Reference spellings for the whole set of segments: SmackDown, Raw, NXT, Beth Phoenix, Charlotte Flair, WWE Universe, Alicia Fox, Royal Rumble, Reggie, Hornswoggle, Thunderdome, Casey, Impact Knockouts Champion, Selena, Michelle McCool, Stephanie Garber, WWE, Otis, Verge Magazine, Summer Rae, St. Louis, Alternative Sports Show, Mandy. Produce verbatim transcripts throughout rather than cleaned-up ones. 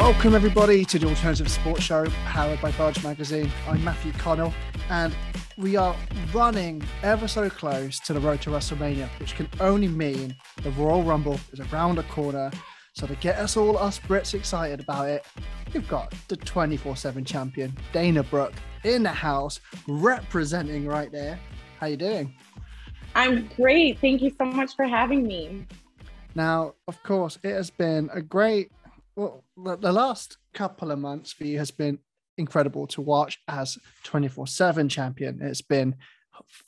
Welcome everybody to the Alternative Sports Show powered by Verge Magazine. I'm Matthew Connell and we are running ever so close to the road to WrestleMania, which can only mean the Royal Rumble is around the corner. So to get us all us Brits excited about it, we've got the twenty-four seven champion, Dana Brooke, in the house, representing right there. How you doing? I'm great. Thank you so much for having me. Now, of course, it has been a great... Well, the last couple of months for you has been incredible to watch as twenty-four seven champion. It's been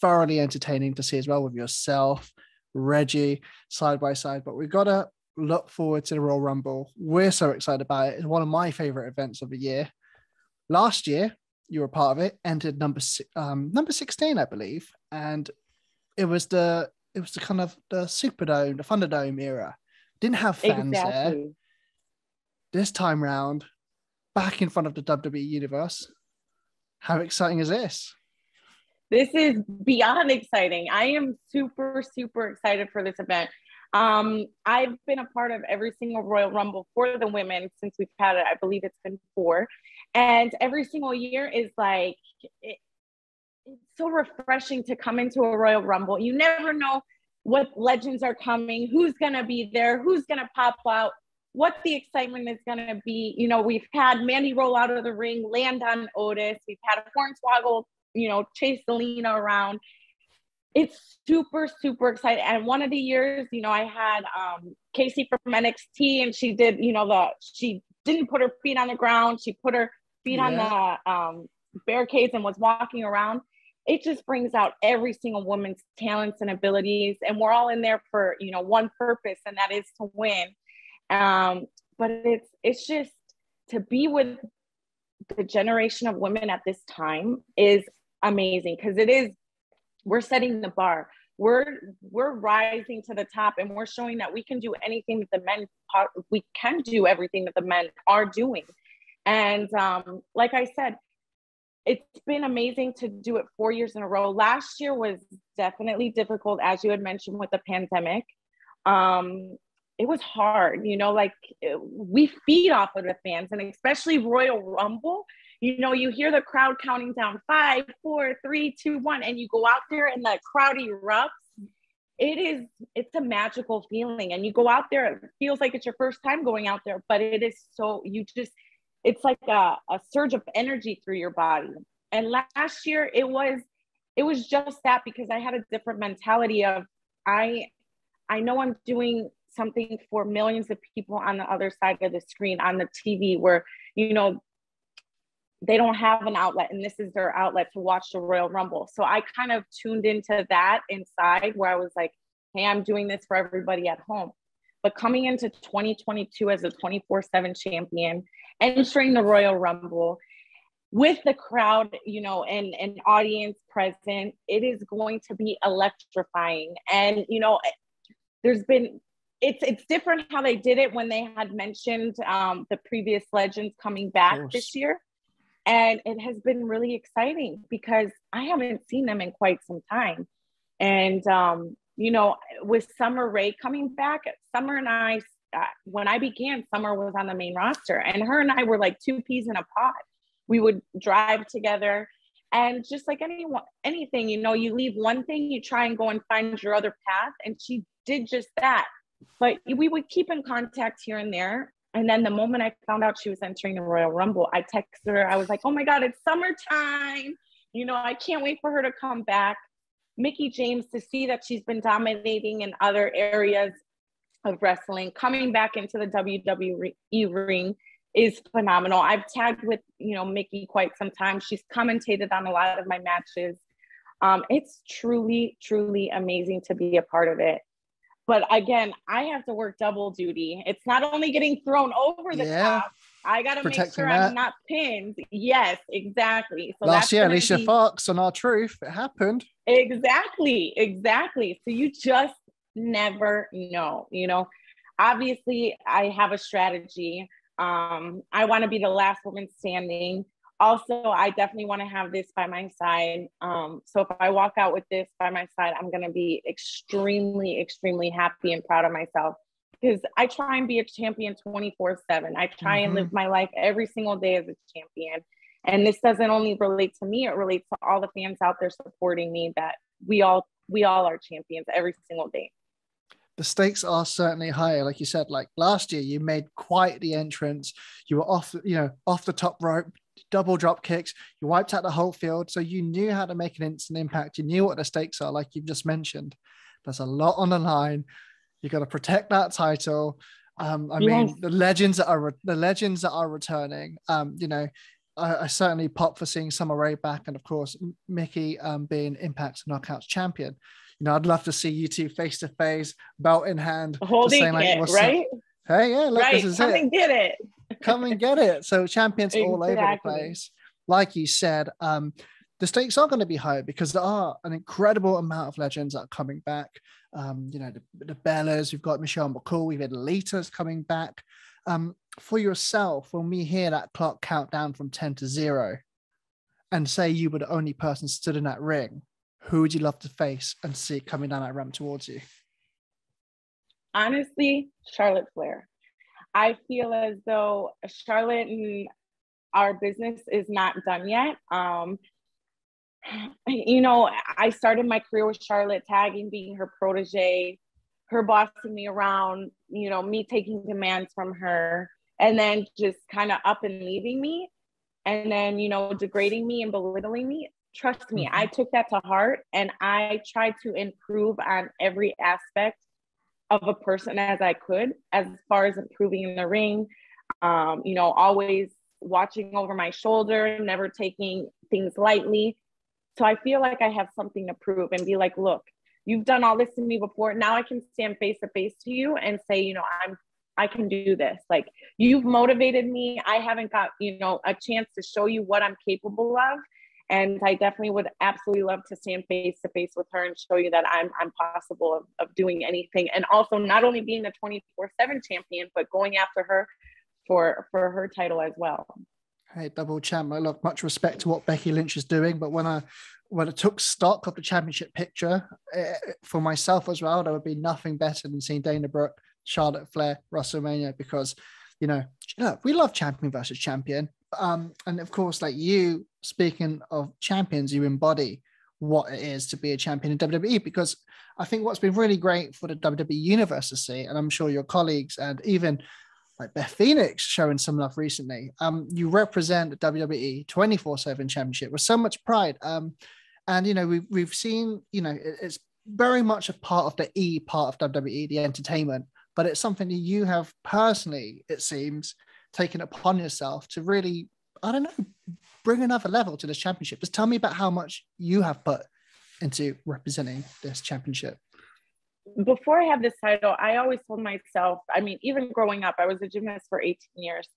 thoroughly entertaining to see as well with yourself, Reggie, side by side. But we've got to look forward to the Royal Rumble. We're so excited about it. It's one of my favorite events of the year. Last year, you were part of it, entered number um, number sixteen, I believe, and it was the it was the kind of the Superdome, the Thunderdome era. Didn't have fans exactly. there. This time round, back in front of the W W E Universe. How exciting is this? This is beyond exciting. I am super, super excited for this event. Um, I've been a part of every single Royal Rumble for the women since we've had it. I believe it's been four. And every single year is like, it, it's so refreshing to come into a Royal Rumble. You never know what legends are coming, who's going to be there, who's going to pop out, what the excitement is going to be. You know, we've had Mandy roll out of the ring, land on Otis. We've had Hornswoggle, you know, chase Selena around. It's super, super exciting. And one of the years, you know, I had um, Casey from N X T, and she did, you know, the she didn't put her feet on the ground. She put her feet yeah. on the um, barricades and was walking around. It just brings out every single woman's talents and abilities. And we're all in there for, you know, one purpose, and that is to win. Um, but it's, it's just to be with the generation of women at this time is amazing. Cause it is, we're setting the bar, we're, we're rising to the top, and we're showing that we can do anything that the men, we can do everything that the men are doing. And, um, like I said, it's been amazing to do it four years in a row. Last year was definitely difficult, as you had mentioned, with the pandemic. Um, It was hard, you know, like we feed off of the fans, and especially Royal Rumble, you know, you hear the crowd counting down five, four, three, two, one, and you go out there and the crowd erupts. It is, it's a magical feeling. And you go out there, it feels like it's your first time going out there, but it is so, you just, it's like a, a surge of energy through your body. And last year it was, it was just that, because I had a different mentality of, I, I know I'm doing something for millions of people on the other side of the screen, on the T V, where, you know, they don't have an outlet, and this is their outlet to watch the Royal Rumble. So I kind of tuned into that inside, where I was like, hey, I'm doing this for everybody at home. But coming into twenty twenty-two as a twenty-four seven champion, entering the Royal Rumble with the crowd, you know, and an audience present, it is going to be electrifying. And, you know, there's been, It's it's different how they did it when they had mentioned um, the previous legends coming back this year. And it has been really exciting because I haven't seen them in quite some time. And, um, you know, with Summer Rae coming back, Summer and I, uh, when I began, Summer was on the main roster, and her and I were like two peas in a pod. We would drive together, and just like anyone, anything, you know, you leave one thing, you try and go and find your other path. And she did just that. But we would keep in contact here and there. And then the moment I found out she was entering the Royal Rumble, I texted her. I was like, oh my God, it's summertime. You know, I can't wait for her to come back. Mickie James, to see that she's been dominating in other areas of wrestling, coming back into the W W E ring is phenomenal. I've tagged with, you know, Mickie quite some time. She's commentated on a lot of my matches. Um, it's truly, truly amazing to be a part of it. But again, I have to work double duty. It's not only getting thrown over the yeah. top. I got to make sure that I'm not pinned. Yes, exactly. So Last year, Alicia be... Fox on Our Truth, it happened. Exactly, exactly. So you just never know, you know. Obviously, I have a strategy. Um, I want to be the last woman standing. Also, I definitely want to have this by my side. Um, so if I walk out with this by my side, I'm going to be extremely, extremely happy and proud of myself. because I try and be a champion twenty-four seven. I try mm-hmm. and live my life every single day as a champion. And this doesn't only relate to me, it relates to all the fans out there supporting me, that we all we all are champions every single day. The stakes are certainly higher. Like you said, like last year, you made quite the entrance. You were off, you know, off the top rope, double drop kicks. You wiped out the whole field. So you knew how to make an instant impact. You knew what the stakes are, like you've just mentioned. There's a lot on the line. You got to protect that title. Um, I yes. mean, the legends that are re- the legends that are returning, um, you know, I, I certainly pop for seeing Summer Rae back, and of course, Mickie um, being Impact Knockouts Champion. You know, I'd love to see you two face to face, belt in hand, holding it, like, right? So, hey, yeah, look, right. This is Come it. Come and get it. Come and get it. So champions exactly. all over the place, like you said. Um, the stakes are going to be high because there are an incredible amount of legends that are coming back. Um, you know, the, the Bellas. We've got Michelle McCool. We've had Alita's coming back. Um, for yourself, when we hear that clock count down from ten to zero, and say you were the only person stood in that ring, who would you love to face and see coming down that ramp towards you? Honestly, Charlotte Flair. I feel as though Charlotte and our business is not done yet. Um, you know, I started my career with Charlotte tagging, being her protege, her bossing me around, you know, me taking demands from her, and then just kind of up and leaving me, and then, you know, degrading me and belittling me. Trust me, I took that to heart, and I tried to improve on every aspect of a person as I could, as far as improving in the ring, um, you know, always watching over my shoulder, never taking things lightly. So I feel like I have something to prove and be like, look, you've done all this to me before. Now I can stand face to face to you and say, you know, I'm, I can do this. Like, you've motivated me. I haven't got, you know, a chance to show you what I'm capable of. And I definitely would absolutely love to stand face to face with her and show you that I'm I'm possible of, of doing anything. And also not only being the twenty-four seven champion, but going after her for, for her title as well. Hey, double champ. I look, much respect to what Becky Lynch is doing, but when I when I took stock of the championship picture eh, for myself as well, there would be nothing better than seeing Dana Brooke, Charlotte Flair, WrestleMania, because, you know, look, we love champion versus champion. Um, and of course, like you, speaking of champions, you embody what it is to be a champion in W W E, because I think what's been really great for the W W E Universe to see, and I'm sure your colleagues and even like Beth Phoenix showing some love recently, um, you represent the W W E twenty-four seven championship with so much pride. Um, and, you know, we've, we've seen, you know, it, it's very much a part of the E part of W W E, the entertainment, but it's something that you have personally, it seems, taken upon yourself to really, I don't know, bring another level to this championship. Just tell me about how much you have put into representing this championship. Before I had this title, I always told myself, I mean, even growing up, I was a gymnast for eighteen years.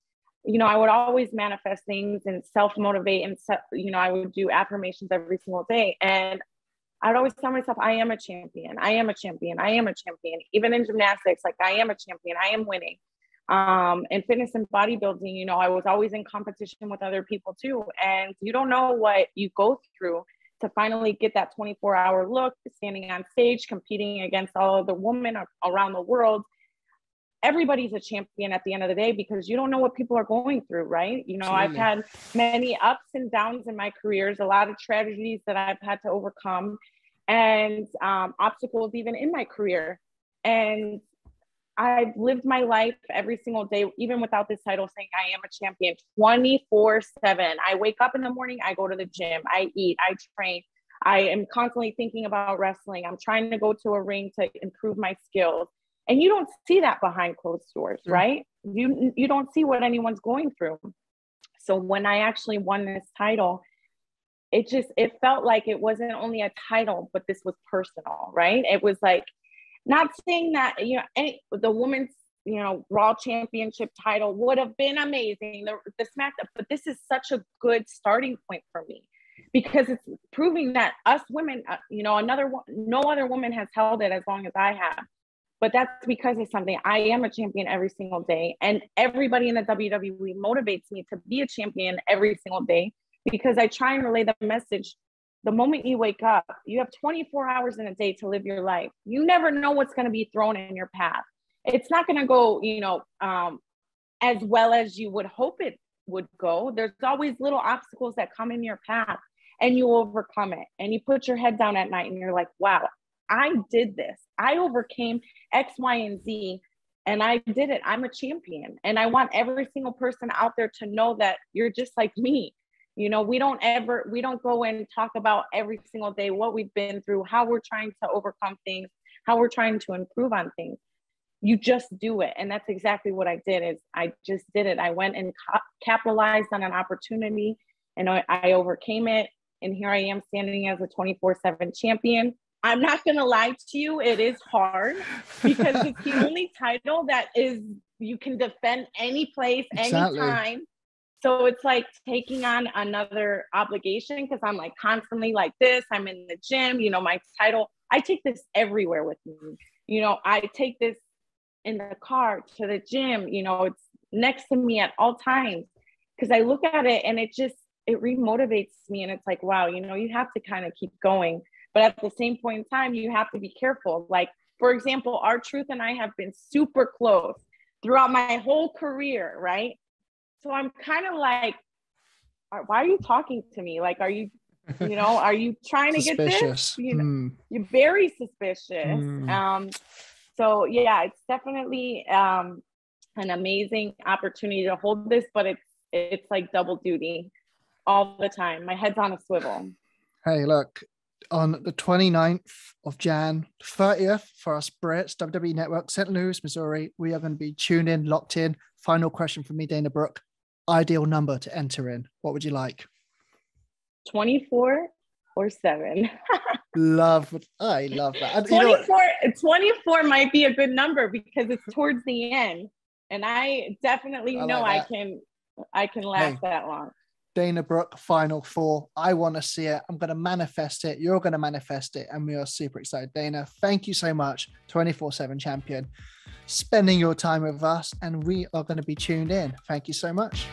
You know, I would always manifest things and self-motivate, and, you know, I would do affirmations every single day. And I'd always tell myself, I am a champion. I am a champion. I am a champion. Even in gymnastics, like, I am a champion. I am winning. Um, in fitness and bodybuilding, you know, I was always in competition with other people too. And you don't know what you go through to finally get that twenty-four hour look, standing on stage, competing against all of the women around the world. Everybody's a champion at the end of the day, because you don't know what people are going through, right? You know, I've had many ups and downs in my careers, a lot of tragedies that I've had to overcome, and um, obstacles even in my career. And I've lived my life every single day, even without this title, saying I am a champion twenty-four seven. I wake up in the morning, I go to the gym, I eat, I train. I am constantly thinking about wrestling. I'm trying to go to a ring to improve my skills. And you don't see that behind closed doors, right? You, you don't see what anyone's going through. So when I actually won this title, it just, it felt like it wasn't only a title, but this was personal, right? It was like, not saying that, you know, any, the women's, you know, Raw championship title would have been amazing, the, the SmackDown, but this is such a good starting point for me, because it's proving that us women, uh, you know, another no other woman has held it as long as I have. But that's because it's something, I am a champion every single day, and everybody in the W W E motivates me to be a champion every single day, because I try and relay the message. The moment you wake up, you have twenty-four hours in a day to live your life. You never know what's going to be thrown in your path. it's not going to go, you know, um, as well as you would hope it would go. There's always little obstacles that come in your path, and you overcome it. And you put your head down at night and you're like, wow, I did this. I overcame X, Y, and Z, and I did it. I'm a champion. And I want every single person out there to know that you're just like me. You know, we don't ever, we don't go and talk about every single day what we've been through, how we're trying to overcome things, how we're trying to improve on things. You just do it. And that's exactly what I did, is I just did it. I went and ca- capitalized on an opportunity, and I, I overcame it. And here I am standing as a twenty-four seven champion. I'm not going to lie to you. It is hard because it's the only title that is, you can defend any place, exactly. anytime. So it's like taking on another obligation, because I'm like constantly like this. I'm in the gym, you know, my title. I take this everywhere with me. You know, I take this in the car to the gym. You know, it's next to me at all times, because I look at it and it just, it remotivates me. And it's like, wow, you know, you have to kind of keep going. But at the same point in time, you have to be careful. Like, for example, Our Truth and I have been super close throughout my whole career, right? So I'm kind of like, why are you talking to me? Like, are you, you know, are you trying to get this? You know, mm. You're very suspicious. Mm. Um, so yeah, it's definitely um, an amazing opportunity to hold this, but it's it's like double duty all the time. My head's on a swivel. Hey, look, on the twenty-ninth of January, thirtieth for us Brits, W W E Network, Saint Louis, Missouri, we are going to be tuned in, locked in. Final question for me, Dana Brooke. Ideal number to enter in. What would you like? twenty-four or seven. Love. I love that. And twenty-four, you know, twenty-four might be a good number because it's towards the end. And I definitely I know like I can I can last hey. that long. Dana Brooke, final four. I want to see it. I'm going to manifest it. You're going to manifest it. And we are super excited. Dana, thank you so much. twenty-four seven champion, spending your time with us. And we are going to be tuned in. Thank you so much.